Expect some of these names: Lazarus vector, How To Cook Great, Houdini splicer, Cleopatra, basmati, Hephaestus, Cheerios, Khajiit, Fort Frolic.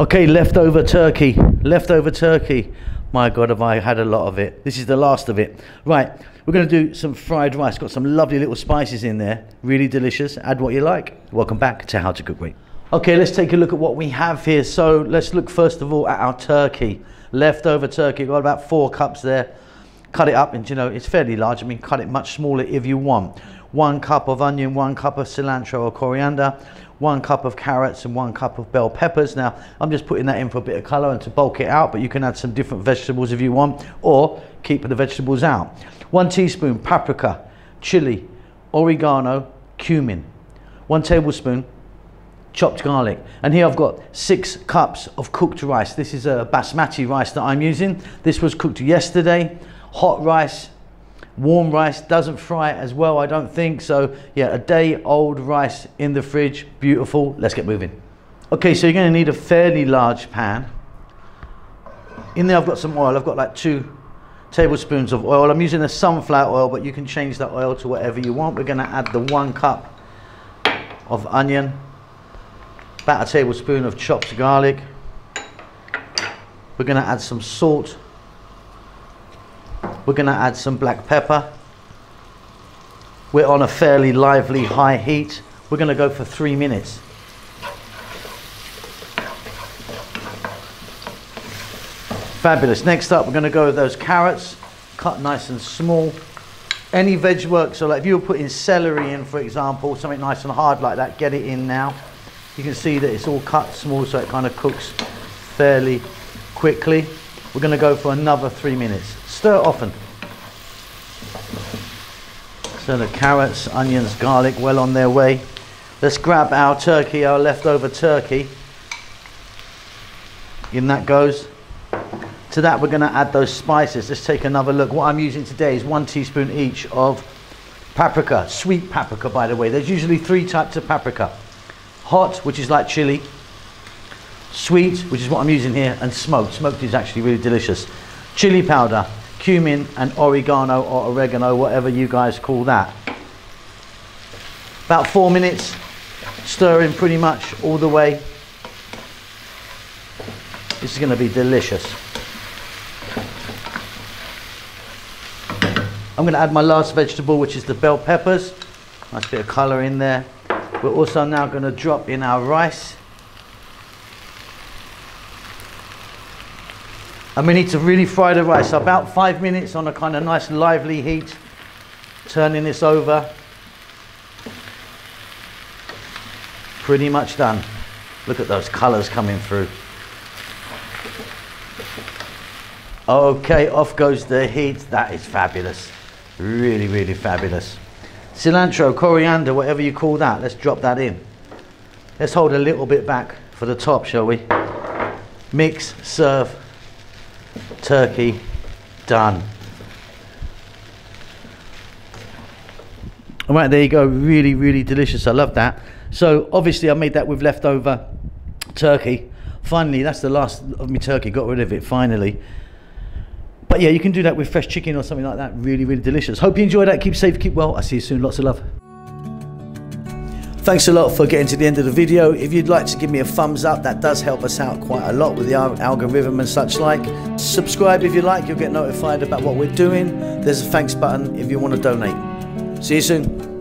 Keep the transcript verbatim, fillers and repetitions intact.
Okay, leftover turkey, leftover turkey. My God, have I had a lot of it. This is the last of it. Right, we're gonna do some fried rice. Got some lovely little spices in there. Really delicious, add what you like. Welcome back to How To Cook Great. Okay, let's take a look at what we have here. So let's look first of all at our turkey. Leftover turkey, got about four cups there. Cut it up and you know, it's fairly large. I mean, cut it much smaller if you want. One cup of onion, one cup of cilantro or coriander, one cup of carrots and one cup of bell peppers. Now, I'm just putting that in for a bit of color and to bulk it out, but you can add some different vegetables if you want or keep the vegetables out. One teaspoon paprika, chili, oregano, cumin, one tablespoon chopped garlic. And here I've got six cups of cooked rice. This is a basmati rice that I'm using. This was cooked yesterday, hot rice. Warm rice doesn't fry as well, I don't think. So yeah, a day old rice in the fridge, beautiful. Let's get moving. Okay, so you're going to need a fairly large pan. In there I've got some oil. I've got like two tablespoons of oil. I'm using a sunflower oil, but you can change that oil to whatever you want. We're going to add the one cup of onion, about a tablespoon of chopped garlic. We're going to add some salt. We're going to add some black pepper. We're on a fairly lively high heat. We're going to go for three minutes. Fabulous. Next up, we're going to go with those carrots, cut nice and small. Any veg work, so like if you were putting celery in, for example, something nice and hard like that, get it in now. You can see that it's all cut small, so it kind of cooks fairly quickly. We're going to go for another three minutes. Stir often. So the carrots, onions, garlic, well on their way. Let's grab our turkey, our leftover turkey. In that goes. To that we're going to add those spices. Let's take another look. What I'm using today is one teaspoon each of paprika. Sweet paprika, by the way. There's usually three types of paprika. Hot, which is like chili. Sweet, which is what I'm using here, and smoked. Smoked is actually really delicious. Chili powder, cumin, and oregano or oregano, whatever you guys call that. About four minutes, stirring pretty much all the way. This is going to be delicious. I'm going to add my last vegetable, which is the bell peppers. Nice bit of colour in there. We're also now going to drop in our rice. And we need to really fry the rice, so about five minutes on a kind of nice lively heat, turning this over. Pretty much done. Look at those colours coming through. Okay, off goes the heat. That is fabulous. Really, really fabulous. Cilantro, coriander, whatever you call that, let's drop that in. Let's hold a little bit back for the top, shall we? Mix, serve. Turkey done. All right, there you go. Really, really delicious. I love that. So obviously I made that with leftover turkey. Finally, that's the last of my turkey. Got rid of it finally. But yeah, you can do that with fresh chicken or something like that. Really, really delicious. Hope you enjoyed that. Keep safe, keep well. I'll see you soon. Lots of love. Thanks a lot for getting to the end of the video. If you'd like to give me a thumbs up, that does help us out quite a lot with the algorithm and such like. Subscribe if you like, you'll get notified about what we're doing. There's a thanks button if you want to donate. See you soon.